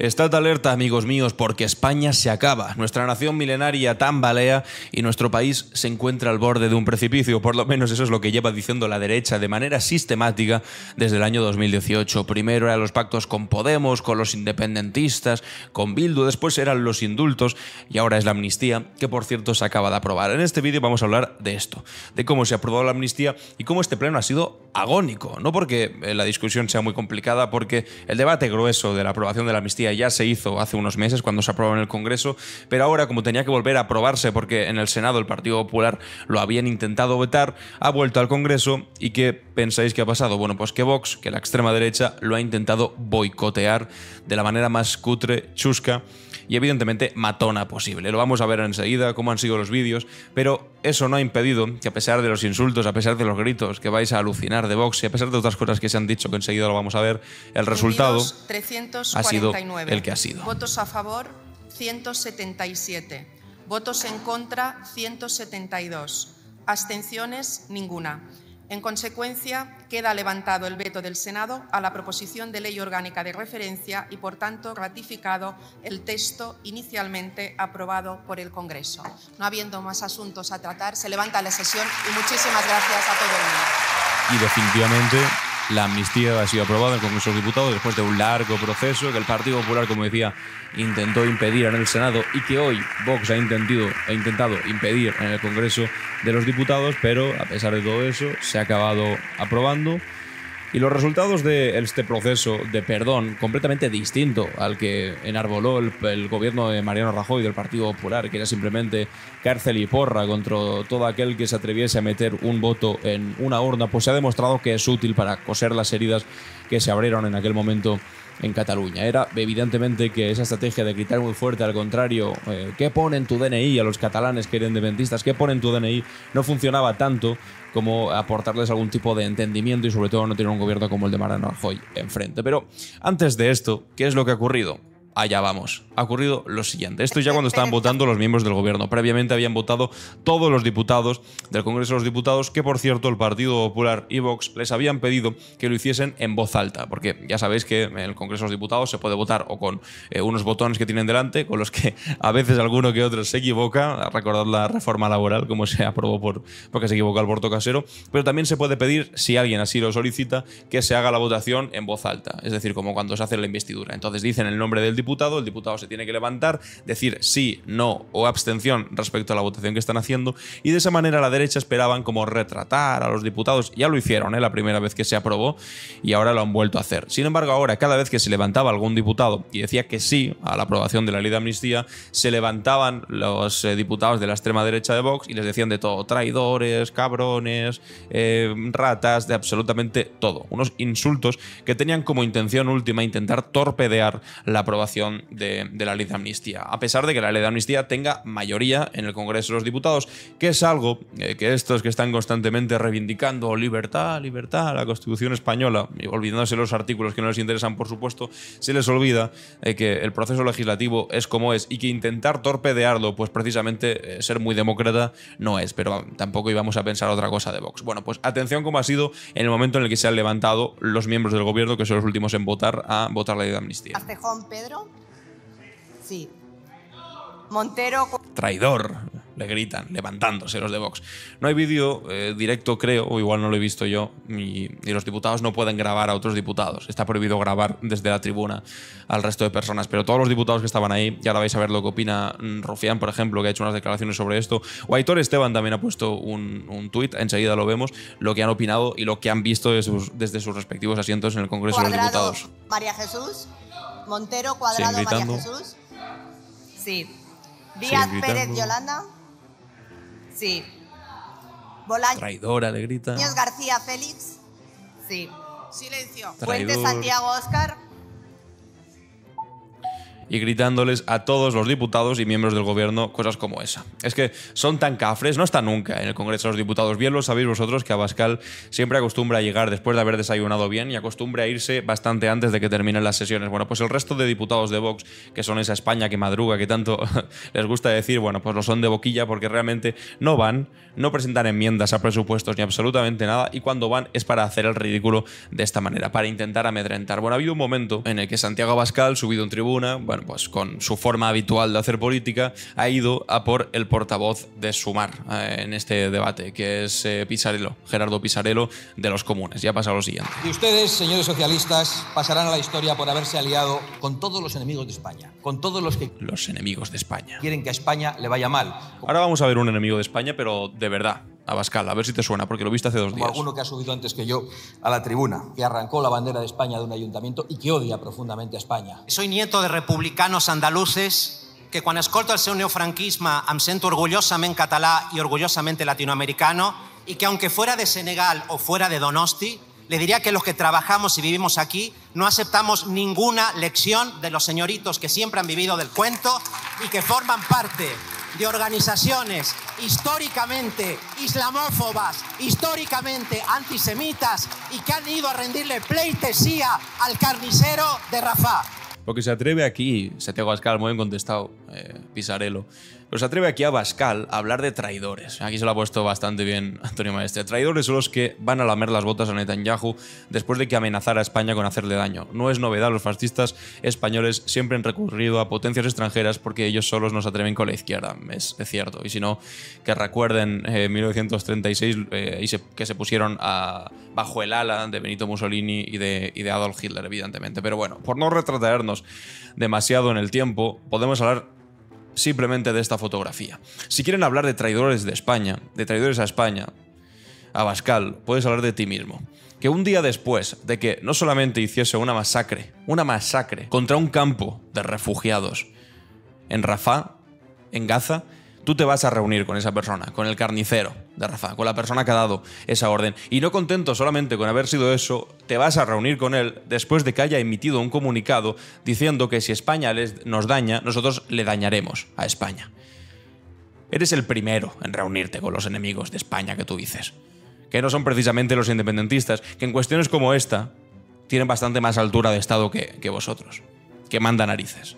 Estad alerta, amigos míos, porque España se acaba. Nuestra nación milenaria tambalea y nuestro país se encuentra al borde de un precipicio. Por lo menos eso es lo que lleva diciendo la derecha de manera sistemática desde el año 2018. Primero eran los pactos con Podemos, con los independentistas, con Bildu, después eran los indultos y ahora es la amnistía, que por cierto se acaba de aprobar. En este vídeo vamos a hablar de esto, de cómo se ha aprobado la amnistía y cómo este pleno ha sido agónico. No porque la discusión sea muy complicada, porque el debate grueso de la aprobación de la amnistía ya se hizo hace unos meses cuando se aprobó en el Congreso, pero ahora, como tenía que volver a aprobarse porque en el Senado el Partido Popular lo habían intentado vetar, ha vuelto al Congreso. ¿Y qué pensáis que ha pasado? Bueno, pues que Vox, que la extrema derecha, lo ha intentado boicotear de la manera más cutre, chusca y evidentemente matona posible. Lo vamos a ver enseguida, cómo han sido los vídeos, pero eso no ha impedido que, a pesar de los insultos, a pesar de los gritos que vais a alucinar de Vox y a pesar de otras cosas que se han dicho que enseguida lo vamos a ver, el resultado ha sido el que ha sido. Votos a favor, 177. Votos en contra, 172. Abstenciones, ninguna. En consecuencia, queda levantado el veto del Senado a la proposición de ley orgánica de referencia y, por tanto, ratificado el texto inicialmente aprobado por el Congreso. No habiendo más asuntos a tratar, se levanta la sesión y muchísimas gracias a todo el mundo. Y definitivamente la amnistía ha sido aprobada en el Congreso de los Diputados después de un largo proceso que el Partido Popular, como decía, intentó impedir en el Senado y que hoy Vox ha intentado impedir en el Congreso de los Diputados, pero a pesar de todo eso se ha acabado aprobando. Y los resultados de este proceso de perdón, completamente distinto al que enarboló el gobierno de Mariano Rajoy del Partido Popular, que era simplemente cárcel y porra contra todo aquel que se atreviese a meter un voto en una urna, pues se ha demostrado que es útil para coser las heridas que se abrieron en aquel momento en Cataluña. Era evidentemente que esa estrategia de gritar muy fuerte al contrario, ¿qué pone en tu DNI? A los catalanes que eran independentistas, ¿qué pone en tu DNI? No funcionaba tanto como aportarles algún tipo de entendimiento y sobre todo no tener un gobierno como el de Mariano Rajoy enfrente. Pero antes de esto, ¿qué es lo que ha ocurrido? Allá vamos. Ha ocurrido lo siguiente. Esto ya cuando estaban votando los miembros del gobierno. Previamente habían votado todos los diputados del Congreso de los Diputados, que por cierto el Partido Popular y Vox les habían pedido que lo hiciesen en voz alta, porque ya sabéis que en el Congreso de los Diputados se puede votar o con unos botones que tienen delante, con los que a veces alguno que otro se equivoca. Recordad la reforma laboral, como se aprobó porque se equivocó Alberto Casero. Pero también se puede pedir, si alguien así lo solicita, que se haga la votación en voz alta. Es decir, como cuando se hace la investidura. Entonces dicen el nombre del diputado, el diputado se tiene que levantar, decir sí, no o abstención respecto a la votación que están haciendo, y de esa manera la derecha esperaban como retratar a los diputados. Ya lo hicieron la primera vez que se aprobó y ahora lo han vuelto a hacer. Sin embargo, ahora cada vez que se levantaba algún diputado y decía que sí a la aprobación de la ley de amnistía, se levantaban los diputados de la extrema derecha de Vox y les decían de todo: traidores, cabrones, ratas, de absolutamente todo. Unos insultos que tenían como intención última intentar torpedear la aprobación de la ley de amnistía, a pesar de que la ley de amnistía tenga mayoría en el Congreso de los Diputados, que es algo que estos que están constantemente reivindicando libertad, libertad, la Constitución española, y olvidándose los artículos que no les interesan, por supuesto, se les olvida que el proceso legislativo es como es y que intentar torpedearlo, pues precisamente ser muy demócrata no es, pero tampoco íbamos a pensar otra cosa de Vox. Bueno, pues atención como ha sido en el momento en el que se han levantado los miembros del gobierno, que son los últimos en votar, a votar la ley de amnistía. Acejón, Pedro. Sí. Montero. Traidor, le gritan, levantándose los de Vox. No hay vídeo directo, creo, o igual no lo he visto yo, y los diputados no pueden grabar a otros diputados. Está prohibido grabar desde la tribuna al resto de personas, pero todos los diputados que estaban ahí, ya ahora vais a ver lo que opina Rufián, por ejemplo, que ha hecho unas declaraciones sobre esto, o Aitor Esteban también ha puesto un tuit, enseguida lo vemos, lo que han opinado y lo que han visto desde sus respectivos asientos en el Congreso de los Diputados. María Jesús Montero, Cuadrado, María Jesús. Sí. Díaz Pérez, Yolanda. Sí. Bolaños. Traidora, le grita. Niños García, Félix. Sí. Silencio. Traidor. Fuentes, Santiago, Oscar. y gritándoles a todos los diputados y miembros del gobierno cosas como esa. Es que son tan cafres, no están nunca en el Congreso de los Diputados. Bien lo sabéis vosotros que Abascal siempre acostumbra a llegar después de haber desayunado bien y acostumbra a irse bastante antes de que terminen las sesiones. Bueno, pues el resto de diputados de Vox, que son esa España que madruga, que tanto les gusta decir, bueno, pues lo son de boquilla porque realmente no van, no presentan enmiendas a presupuestos ni absolutamente nada, y cuando van es para hacer el ridículo de esta manera, para intentar amedrentar. Bueno, ha habido un momento en el que Santiago Abascal, subido en tribuna, bueno, pues con su forma habitual de hacer política, ha ido a por el portavoz de Sumar en este debate, que es Pisarello, Gerardo Pisarello, de Los Comunes. Ya ha pasado lo siguiente. Y ustedes, señores socialistas, pasarán a la historia por haberse aliado con todos los enemigos de España, con todos los que... Los enemigos de España. Quieren que a España le vaya mal. Ahora vamos a ver un enemigo de España, pero de verdad. Abascal, a ver si te suena, porque lo viste hace 2 días. Como alguno que ha subido antes que yo a la tribuna, que arrancó la bandera de España de un ayuntamiento y que odia profundamente a España. Soy nieto de republicanos andaluces que cuando escolto el seu neofranquisme em sento orgullosament català y orgullosamente latinoamericano, y que aunque fuera de Senegal o fuera de Donosti, le diría que los que trabajamos y vivimos aquí no aceptamos ninguna lección de los señoritos que siempre han vivido del cuento y que forman parte de organizaciones históricamente islamófobas, históricamente antisemitas, y que han ido a rendirle pleitesía al carnicero de Rafah. Porque se atreve aquí, Santiago Abascal, muy bien contestado, Pisarello, pero se atreve aquí a Abascal a hablar de traidores. Aquí se lo ha puesto bastante bien Antonio Maestre. Traidores son los que van a lamer las botas a Netanyahu después de que amenazara a España con hacerle daño. No es novedad, los fascistas españoles siempre han recurrido a potencias extranjeras porque ellos solos no se atreven con la izquierda. Es cierto. Y si no, que recuerden 1936 que se pusieron bajo el ala de Benito Mussolini y de Adolf Hitler, evidentemente. Pero bueno, por no retratarnos demasiado en el tiempo, podemos hablar simplemente de esta fotografía. Si quieren hablar de traidores de España, de traidores a España, Abascal, puedes hablar de ti mismo. Que un día después de que no solamente hiciese una masacre contra un campo de refugiados en Rafah, en Gaza, tú te vas a reunir con esa persona, con el carnicero de Rafah, con la persona que ha dado esa orden. Y no contento solamente con haber sido eso, te vas a reunir con él después de que haya emitido un comunicado diciendo que si España nos daña, nosotros le dañaremos a España. Eres el primero en reunirte con los enemigos de España que tú dices, que no son precisamente los independentistas, que en cuestiones como esta tienen bastante más altura de Estado que vosotros, que manda narices.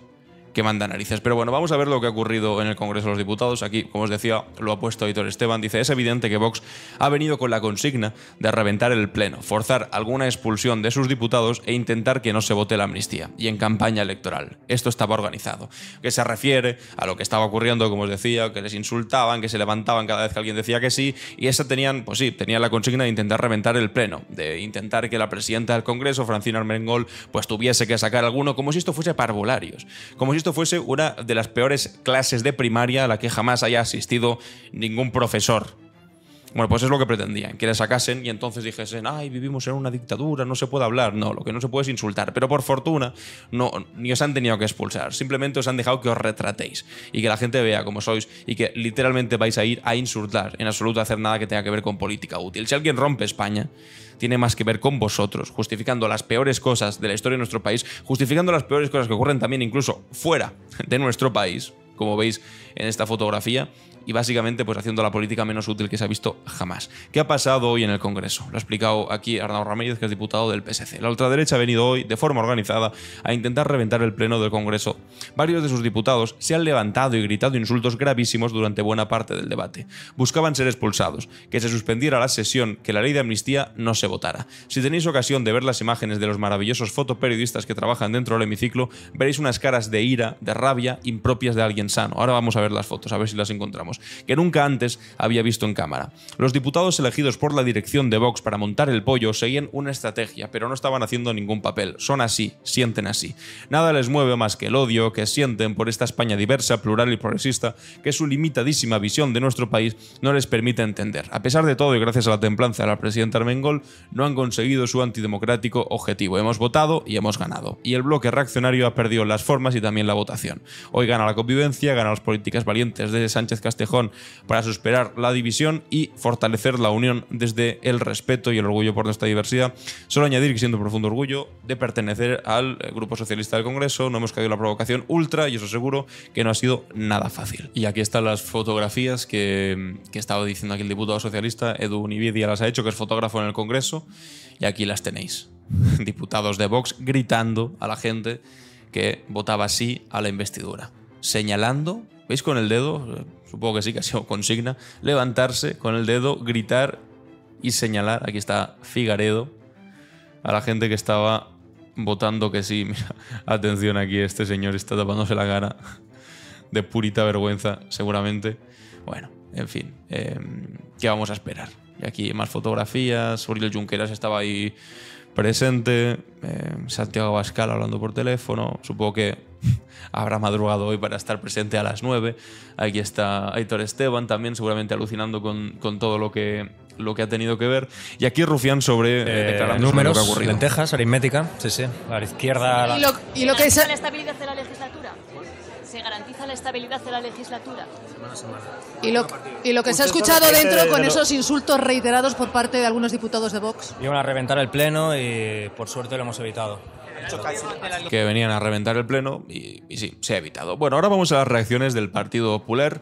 Que manda narices. Pero bueno, vamos a ver lo que ha ocurrido en el Congreso de los Diputados. Aquí, como os decía, lo ha puesto Aitor Esteban. Dice, es evidente que Vox ha venido con la consigna de reventar el Pleno, forzar alguna expulsión de sus diputados e intentar que no se vote la amnistía. Y en campaña electoral. Esto estaba organizado. Que se refiere a lo que estaba ocurriendo, como os decía, que les insultaban, que se levantaban cada vez que alguien decía que sí. Y esa tenían, pues sí, tenían la consigna de intentar reventar el Pleno, de intentar que la presidenta del Congreso, Francina Armengol, pues tuviese que sacar alguno, como si esto fuese parvularios. Como si esto fuese una de las peores clases de primaria a la que jamás haya asistido ningún profesor. Bueno, pues es lo que pretendían, que le sacasen y entonces dijesen, ay, vivimos en una dictadura, no se puede hablar. No, lo que no se puede es insultar. Pero por fortuna, no, ni os han tenido que expulsar, simplemente os han dejado que os retratéis y que la gente vea cómo sois y que literalmente vais a ir a insultar, en absoluto a hacer nada que tenga que ver con política útil. Si alguien rompe España, tiene más que ver con vosotros, justificando las peores cosas de la historia de nuestro país, justificando las peores cosas que ocurren también incluso fuera de nuestro país, como veis en esta fotografía, y básicamente pues haciendo la política menos útil que se ha visto jamás. ¿Qué ha pasado hoy en el Congreso? Lo ha explicado aquí Arnau Ramírez, que es diputado del PSC. La ultraderecha ha venido hoy de forma organizada a intentar reventar el Pleno del Congreso. Varios de sus diputados se han levantado y gritado insultos gravísimos durante buena parte del debate. Buscaban ser expulsados, que se suspendiera la sesión, que la ley de amnistía no se votara. Si tenéis ocasión de ver las imágenes de los maravillosos fotoperiodistas que trabajan dentro del hemiciclo, veréis unas caras de ira, de rabia, impropias de alguien sano. Ahora vamos a ver las fotos, a ver si las encontramos, que nunca antes había visto en cámara. Los diputados elegidos por la dirección de Vox para montar el pollo seguían una estrategia, pero no estaban haciendo ningún papel. Son así, sienten así. Nada les mueve más que el odio que sienten por esta España diversa, plural y progresista, que su limitadísima visión de nuestro país no les permite entender. A pesar de todo, y gracias a la templanza de la presidenta Armengol, no han conseguido su antidemocrático objetivo. Hemos votado y hemos ganado. Y el bloque reaccionario ha perdido las formas y también la votación. Hoy gana la convivencia ciega a las políticas valientes de Sánchez-Castejón para superar la división y fortalecer la unión desde el respeto y el orgullo por nuestra diversidad. Solo añadir que siento un profundo orgullo de pertenecer al Grupo Socialista del Congreso, no hemos caído en la provocación ultra y os aseguro que no ha sido nada fácil. Y aquí están las fotografías que estaba diciendo aquí el diputado socialista, Edu Unividia las ha hecho, que es fotógrafo en el Congreso, y aquí las tenéis. Diputados de Vox gritando a la gente que votaba sí a la investidura, señalando, ¿veis con el dedo? Supongo que sí, que ha sido consigna, levantarse con el dedo, gritar y señalar. Aquí está Figaredo, a la gente que estaba votando que sí. Mira, atención, aquí este señor está tapándose la cara de purita vergüenza, seguramente. Bueno, en fin, ¿qué vamos a esperar? Y aquí más fotografías, Oriol Junqueras estaba ahí presente, Santiago Abascal hablando por teléfono, supongo que habrá madrugado hoy para estar presente a las 9. Aquí está Aitor Esteban también, seguramente alucinando con todo lo que ha tenido que ver. Y aquí Rufián declarando números, sobre lo que ha ocurrido. Lentejas, aritmética, sí, sí, a la izquierda. ¿Y lo que es la estabilidad de la legislatura? Se garantiza la estabilidad de la legislatura. Semana a semana. Y lo que se ha escuchado dentro con esos insultos reiterados por parte de algunos diputados de Vox. Iban a reventar el pleno y por suerte lo hemos evitado. Que venían a reventar el pleno y sí, se ha evitado. Bueno, ahora vamos a las reacciones del Partido Popular,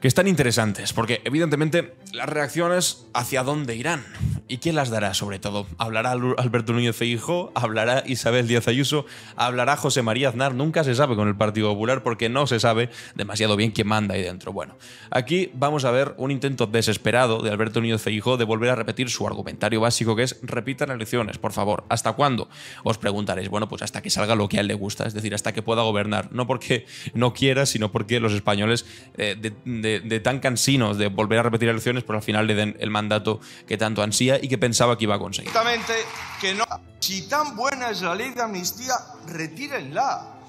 que están interesantes, porque evidentemente las reacciones hacia dónde irán y quién las dará sobre todo. Hablará Alberto Núñez Feijóo, hablará Isabel Díaz Ayuso, hablará José María Aznar. Nunca se sabe con el Partido Popular porque no se sabe demasiado bien quién manda ahí dentro. Bueno, aquí vamos a ver un intento desesperado de Alberto Núñez Feijóo de volver a repetir su argumentario básico, que es: repitan elecciones, por favor. ¿Hasta cuándo? Os preguntaréis. Bueno, pues hasta que salga lo que a él le gusta, es decir, hasta que pueda gobernar. No porque no quiera, sino porque los españoles de tan cansinos de volver a repetir elecciones, pues al final le den el mandato que tanto ansía y que pensaba que iba a conseguir. Exactamente, que no. Si tan buena es la ley de amnistía, retírenla.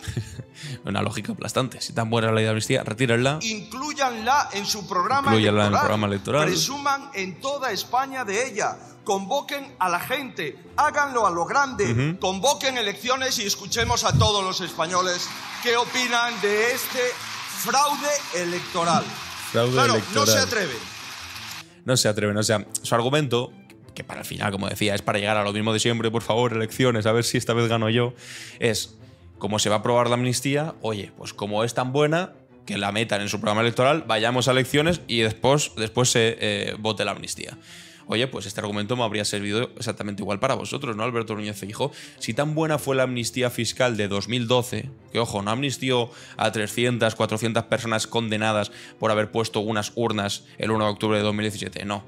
Una lógica aplastante. Si tan buena es la ley de amnistía, retírenla. Inclúyanla en su programa electoral. En el programa electoral. Presuman en toda España de ella. Convoquen a la gente. Háganlo a lo grande. Convoquen elecciones y escuchemos a todos los españoles qué opinan de este fraude electoral. Fraude claro, electoral. No se atreven. No se atreven. O sea, su argumento, que para el final, como decía, es para llegar a lo mismo de siempre, por favor, elecciones, a ver si esta vez gano yo, es, como se va a aprobar la amnistía, oye, pues como es tan buena, que la metan en su programa electoral, vayamos a elecciones y después se vote la amnistía. Oye, pues este argumento me habría servido exactamente igual para vosotros, ¿no, Alberto Núñez Feijóo? Si tan buena fue la amnistía fiscal de 2012, que ojo, no amnistió a 300, 400 personas condenadas por haber puesto unas urnas el 1 de octubre de 2017, no,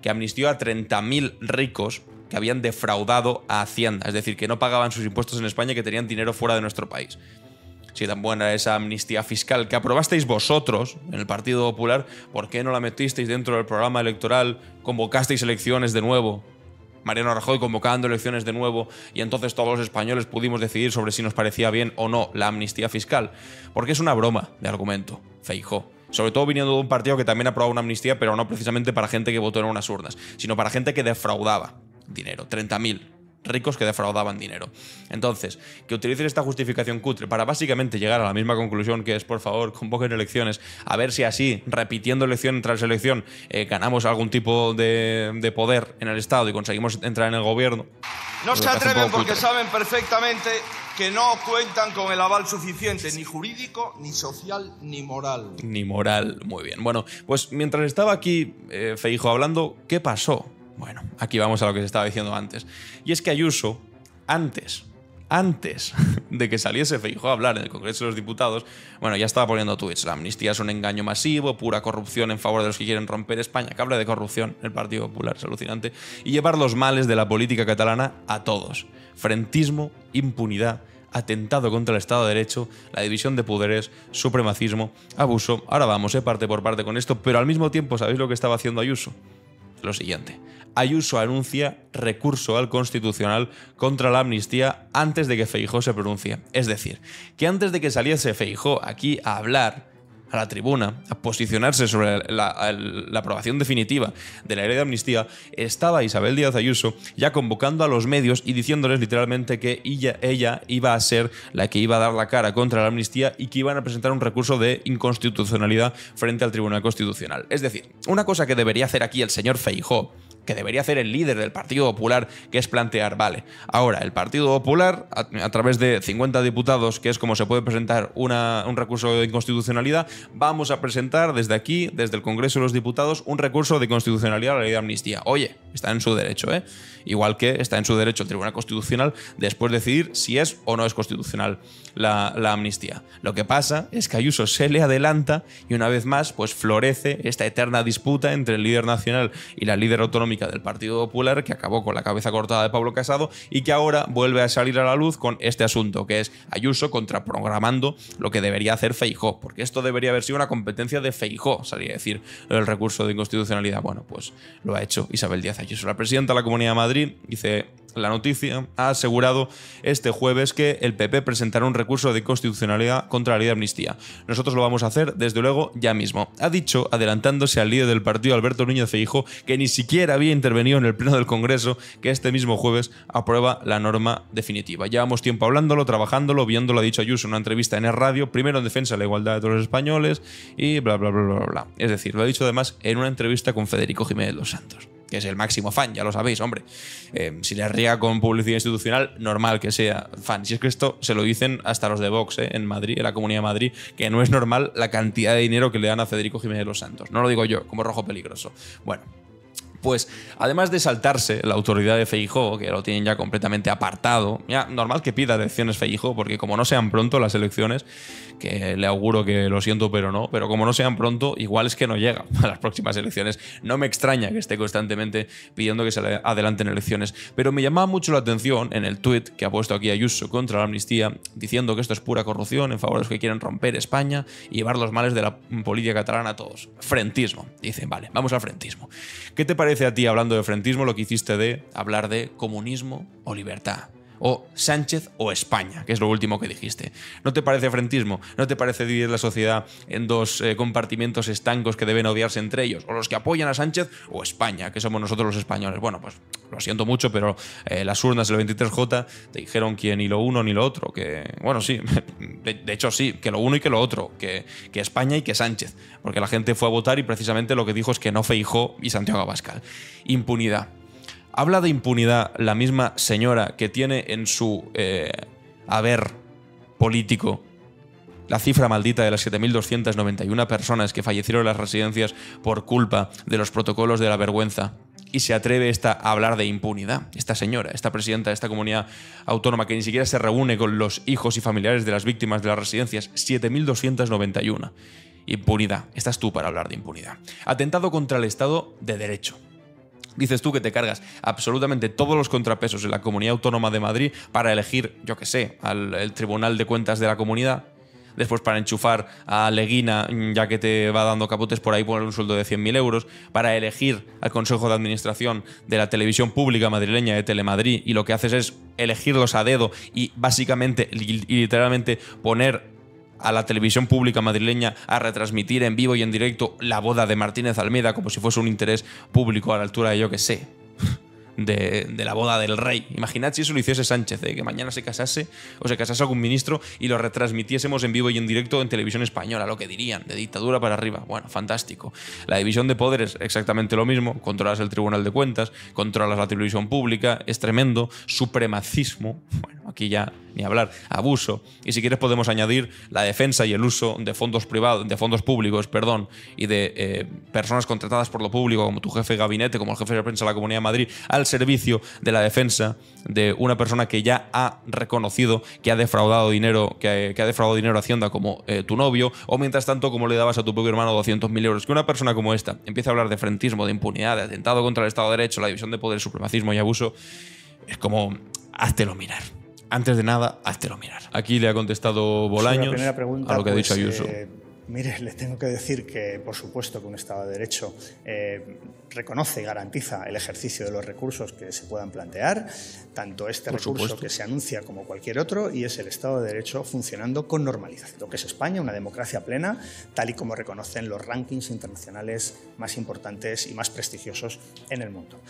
que amnistió a 30.000 ricos que habían defraudado a Hacienda, es decir, que no pagaban sus impuestos en España y que tenían dinero fuera de nuestro país. Si tan buena era esa amnistía fiscal que aprobasteis vosotros en el Partido Popular, ¿por qué no la metisteis dentro del programa electoral? Convocasteis elecciones de nuevo. Mariano Rajoy convocando elecciones de nuevo, y entonces todos los españoles pudimos decidir sobre si nos parecía bien o no la amnistía fiscal. Porque es una broma de argumento, Feijóo. Sobre todo viniendo de un partido que también ha aprobado una amnistía, pero no precisamente para gente que votó en unas urnas, sino para gente que defraudaba dinero. 30.000 ricos que defraudaban dinero. Entonces, que utilicen esta justificación cutre para básicamente llegar a la misma conclusión, que es, por favor, convoquen elecciones, a ver si así, repitiendo elección tras elección, ganamos algún tipo de poder en el Estado y conseguimos entrar en el gobierno. No se atreven porque saben perfectamente que no cuentan con el aval suficiente, ni jurídico, ni social, ni moral. Ni moral, muy bien. Bueno, pues mientras estaba aquí Feijóo hablando, ¿qué pasó? Bueno, aquí vamos a lo que se estaba diciendo antes. Y es que Ayuso, antes de que saliese Feijóo a hablar en el Congreso de los Diputados, bueno, ya estaba poniendo tweets. La amnistía es un engaño masivo, pura corrupción en favor de los que quieren romper España. Que habla de corrupción el Partido Popular, es alucinante. Y llevar los males de la política catalana a todos. Frentismo, impunidad, atentado contra el Estado de Derecho, la división de poderes, supremacismo, abuso. Ahora vamos, parte por parte con esto, pero al mismo tiempo, ¿sabéis lo que estaba haciendo Ayuso? Lo siguiente. Ayuso anuncia recurso al Constitucional contra la amnistía antes de que Feijóo se pronuncie. Es decir, que antes de que saliese Feijóo aquí a hablar, a la tribuna a posicionarse sobre la aprobación definitiva de la ley de amnistía, estaba Isabel Díaz Ayuso ya convocando a los medios y diciéndoles literalmente que ella iba a ser la que iba a dar la cara contra la amnistía y que iban a presentar un recurso de inconstitucionalidad frente al Tribunal Constitucional. Es decir, una cosa que debería hacer aquí el señor Feijóo, que debería hacer el líder del Partido Popular, que es plantear, vale, ahora el Partido Popular, a través de 50 diputados, que es como se puede presentar un recurso de inconstitucionalidad, vamos a presentar desde aquí, desde el Congreso de los Diputados, un recurso de constitucionalidad a la ley de amnistía. Oye, está en su derecho, ¿eh? Igual que está en su derecho el Tribunal Constitucional después decidir si es o no es constitucional la amnistía. Lo que pasa es que Ayuso se le adelanta y una vez más pues florece esta eterna disputa entre el líder nacional y la líder autonómica del Partido Popular, que acabó con la cabeza cortada de Pablo Casado y que ahora vuelve a salir a la luz con este asunto, que es Ayuso contraprogramando lo que debería hacer Feijóo, porque esto debería haber sido una competencia de Feijóo, salía a decir el recurso de inconstitucionalidad. Bueno, pues lo ha hecho Isabel Díaz Ayuso. La presidenta de la Comunidad de Madrid, dice La Noticia, ha asegurado este jueves que el PP presentará un recurso de inconstitucionalidad contra la ley de amnistía. Nosotros lo vamos a hacer, desde luego, ya mismo. Ha dicho, adelantándose al líder del partido, Alberto Núñez Feijóo, que ni siquiera había intervenido en el Pleno del Congreso, que este mismo jueves aprueba la norma definitiva. Llevamos tiempo hablándolo, trabajándolo, viéndolo, ha dicho Ayuso en una entrevista en el radio, primero en defensa de la igualdad de todos los españoles y bla, bla, bla, bla, bla. Es decir, lo ha dicho además en una entrevista con Federico Jiménez Los Santos, que es el máximo fan, ya lo sabéis, hombre. Si les riega con publicidad institucional, normal que sea fan. Si es que esto se lo dicen hasta los de Vox, en Madrid, en la Comunidad de Madrid, que no es normal la cantidad de dinero que le dan a Federico Jiménez Los Santos. No lo digo yo, como rojo peligroso. Bueno, pues además de saltarse la autoridad de Feijóo, que lo tienen ya completamente apartado, ya normal que pida elecciones Feijóo, porque como no sean pronto las elecciones, que le auguro que lo siento pero no, pero como no sean pronto, igual es que no llega a las próximas elecciones. No me extraña que esté constantemente pidiendo que se le adelanten elecciones, pero me llamaba mucho la atención en el tuit que ha puesto aquí Ayuso contra la amnistía, diciendo que esto es pura corrupción en favor de los que quieren romper España y llevar los males de la política catalana a todos. Frentismo. Dicen, vale, vamos al frentismo. ¿Qué te parece a ti, hablando de frentismo, lo que hiciste de hablar de comunismo o libertad? O Sánchez o España, que es lo último que dijiste. ¿No te parece frentismo? ¿No te parece dividir la sociedad en dos compartimientos estancos que deben odiarse entre ellos? O los que apoyan a Sánchez o España, que somos nosotros los españoles. Bueno, pues lo siento mucho, pero las urnas del 23J te dijeron que ni lo uno ni lo otro. Que, bueno, sí, de hecho sí, que lo uno y que lo otro. Que España y que Sánchez. Porque la gente fue a votar y precisamente lo que dijo es que no Feijóo y Santiago Abascal. Impunidad. Habla de impunidad la misma señora que tiene en su haber político la cifra maldita de las 7.291 personas que fallecieron en las residencias por culpa de los protocolos de la vergüenza. Y se atreve a hablar de impunidad. Esta señora, esta presidenta de esta comunidad autónoma que ni siquiera se reúne con los hijos y familiares de las víctimas de las residencias. 7.291. Impunidad. Estás tú para hablar de impunidad. Atentado contra el Estado de Derecho. Dices tú que te cargas absolutamente todos los contrapesos en la Comunidad Autónoma de Madrid para elegir, yo qué sé, al Tribunal de Cuentas de la comunidad. Después para enchufar a Leguina, ya que te va dando capotes por ahí, poner un sueldo de 100.000 euros, para elegir al Consejo de Administración de la Televisión Pública Madrileña de Telemadrid, y lo que haces es elegirlos a dedo y básicamente y literalmente poner a la televisión pública madrileña a retransmitir en vivo y en directo la boda de Martínez Almeida como si fuese un interés público a la altura de, yo que sé, de la boda del rey. Imaginad si eso lo hiciese Sánchez, que mañana se casase o se casase algún ministro y lo retransmitiésemos en vivo y en directo en televisión española, lo que dirían, de dictadura para arriba. Bueno, fantástico. La división de poderes, exactamente lo mismo. Controlas el Tribunal de Cuentas, controlas la televisión pública, es tremendo. Supremacismo, bueno, aquí ya ni hablar. Abuso. Y si quieres podemos añadir la defensa y el uso de fondos privados, de fondos públicos, perdón, y de personas contratadas por lo público, como tu jefe de gabinete, como el jefe de prensa de la Comunidad de Madrid, al servicio de la defensa de una persona que ya ha reconocido que ha defraudado dinero, que ha defraudado dinero a Hacienda, como tu novio, o mientras tanto como le dabas a tu propio hermano 200.000 euros. Que una persona como esta empiece a hablar de frentismo, de impunidad, de atentado contra el Estado de Derecho, la división de poder, supremacismo y abuso, es como, háztelo mirar. Antes de nada, háztelo mirar. Aquí le ha contestado Bolaños a lo que ha dicho Ayuso. Mire, le tengo que decir que, por supuesto, que un Estado de Derecho reconoce y garantiza el ejercicio de los recursos que se puedan plantear, tanto este recurso que se anuncia como cualquier otro, y es el Estado de Derecho funcionando con normalidad. Lo que es España, una democracia plena, tal y como reconocen los rankings internacionales más importantes y más prestigiosos en el mundo.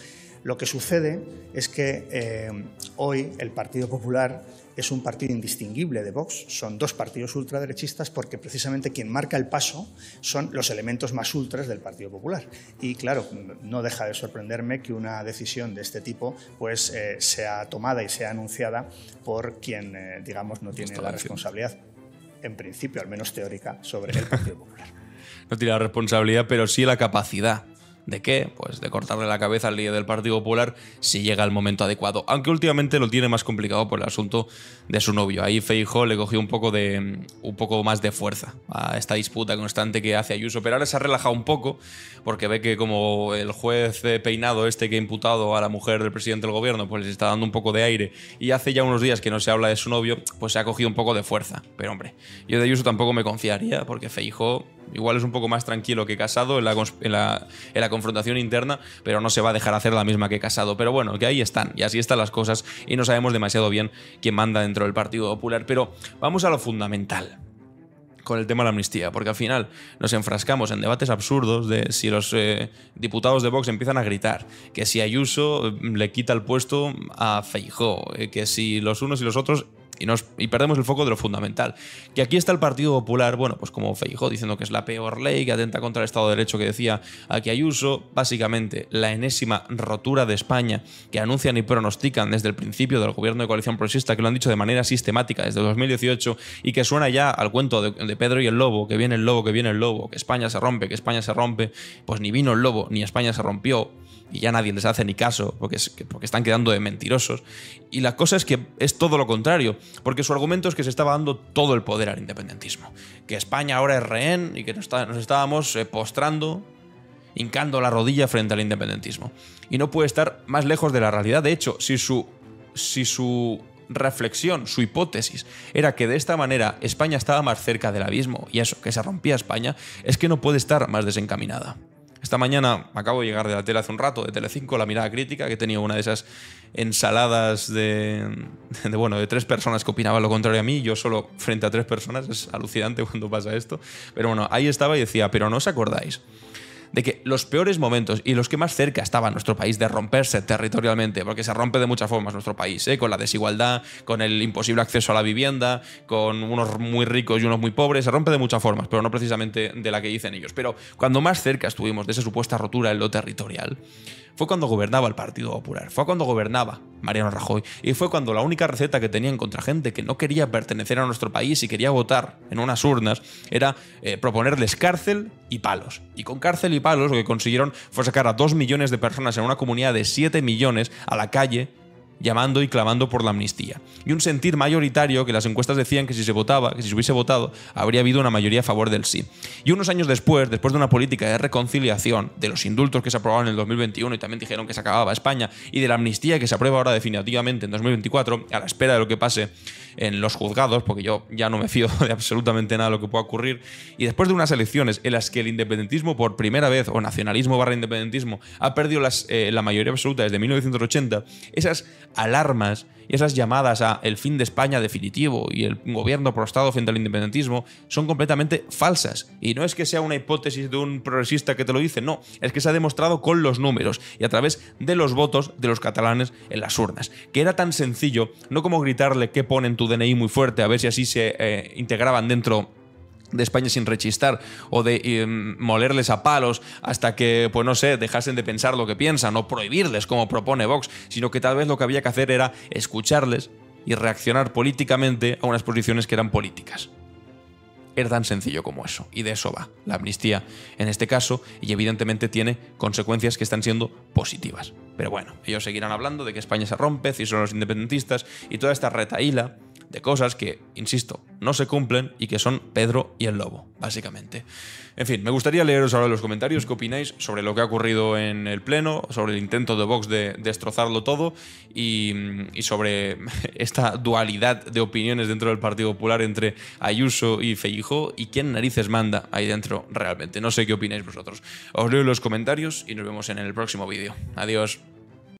Lo que sucede es que hoy el Partido Popular es un partido indistinguible de Vox, son dos partidos ultraderechistas porque precisamente quien marca el paso son los elementos más ultras del Partido Popular. Y claro, no deja de sorprenderme que una decisión de este tipo pues, sea tomada y sea anunciada por quien, digamos, no tiene la responsabilidad, en principio, al menos teórica, sobre el Partido Popular. No tiene la responsabilidad, pero sí la capacidad. ¿De qué? Pues de cortarle la cabeza al líder del Partido Popular si llega el momento adecuado. Aunque últimamente lo tiene más complicado por el asunto de su novio. Ahí Feijóo le cogió un poco más de fuerza a esta disputa constante que hace Ayuso. Pero ahora se ha relajado un poco porque ve que como el juez peinado este que ha imputado a la mujer del presidente del gobierno pues les está dando un poco de aire y hace ya unos días que no se habla de su novio, pues se ha cogido un poco de fuerza. Pero hombre, yo de Ayuso tampoco me confiaría porque Feijóo igual es un poco más tranquilo que Casado en la confrontación interna, pero no se va a dejar hacer la misma que Casado. Pero bueno, que ahí están, y así están las cosas, y no sabemos demasiado bien quién manda dentro del Partido Popular. Pero vamos a lo fundamental con el tema de la amnistía, porque al final nos enfrascamos en debates absurdos de si los diputados de Vox empiezan a gritar, que si Ayuso le quita el puesto a Feijóo, que si los unos y los otros... Y perdemos el foco de lo fundamental. Que aquí está el Partido Popular, bueno, pues como Feijóo diciendo que es la peor ley, que atenta contra el Estado de Derecho, que decía aquí Ayuso, básicamente la enésima rotura de España que anuncian y pronostican desde el principio del gobierno de coalición progresista, que lo han dicho de manera sistemática desde 2018 y que suena ya al cuento de Pedro y el lobo, que viene el lobo, que viene el lobo, que España se rompe, que España se rompe. Pues ni vino el lobo, ni España se rompió. Y ya nadie les hace ni caso porque están quedando de mentirosos. Y la cosa es que es todo lo contrario, porque su argumento es que se estaba dando todo el poder al independentismo, que España ahora es rehén y que nos estábamos postrando, hincando la rodilla frente al independentismo. Y no puede estar más lejos de la realidad. De hecho, si su reflexión, su hipótesis, era que de esta manera España estaba más cerca del abismo y eso, que se rompía España, es que no puede estar más desencaminada. Esta mañana acabo de llegar de la tele hace un rato, de Telecinco, La Mirada Crítica, que he tenido una de esas ensaladas de tres personas que opinaban lo contrario a mí, yo solo frente a tres personas. Es alucinante cuando pasa esto. Pero bueno, ahí estaba y decía, pero ¿no os acordáis de que los peores momentos y los que más cerca estaba nuestro país de romperse territorialmente, porque se rompe de muchas formas nuestro país, con la desigualdad, con el imposible acceso a la vivienda, con unos muy ricos y unos muy pobres, se rompe de muchas formas, pero no precisamente de la que dicen ellos. Pero cuando más cerca estuvimos de esa supuesta rotura en lo territorial, fue cuando gobernaba el Partido Popular, fue cuando gobernaba Mariano Rajoy, y fue cuando la única receta que tenían contra gente que no quería pertenecer a nuestro país y quería votar en unas urnas era proponerles cárcel y palos. Y con cárcel y palos lo que consiguieron fue sacar a 2 millones de personas en una comunidad de 7 millones a la calle llamando y clamando por la amnistía. Y un sentir mayoritario que las encuestas decían que si se hubiese votado, habría habido una mayoría a favor del sí. Y unos años después de una política de reconciliación, de los indultos que se aprobaron en el 2021 y también dijeron que se acababa España, y de la amnistía que se aprueba ahora definitivamente en 2024, a la espera de lo que pase en los juzgados, porque yo ya no me fío de absolutamente nada de lo que pueda ocurrir, y después de unas elecciones en las que el independentismo por primera vez, o nacionalismo barra independentismo, ha perdido la mayoría absoluta desde 1980, esas alarmas y esas llamadas a el fin de España definitivo y el gobierno prostrado frente al independentismo son completamente falsas. Y no es que sea una hipótesis de un progresista que te lo dice, no, es que se ha demostrado con los números y a través de los votos de los catalanes en las urnas. Que era tan sencillo, no como gritarle que ponen tu DNI muy fuerte a ver si así se integraban dentro de España sin rechistar, o de molerles a palos hasta que, pues no sé, dejasen de pensar lo que piensan, o prohibirles como propone Vox, sino que tal vez lo que había que hacer era escucharles y reaccionar políticamente a unas posiciones que eran políticas. Era tan sencillo como eso, y de eso va la amnistía en este caso, y evidentemente tiene consecuencias que están siendo positivas. Pero bueno, ellos seguirán hablando de que España se rompe, si son los independentistas, y toda esta retahíla de cosas que, insisto, no se cumplen y que son Pedro y el Lobo, básicamente. En fin, me gustaría leeros ahora en los comentarios qué opináis sobre lo que ha ocurrido en el Pleno, sobre el intento de Vox de destrozarlo todo y sobre esta dualidad de opiniones dentro del Partido Popular entre Ayuso y Feijóo y quién narices manda ahí dentro realmente. No sé qué opináis vosotros. Os leo en los comentarios y nos vemos en el próximo vídeo. Adiós.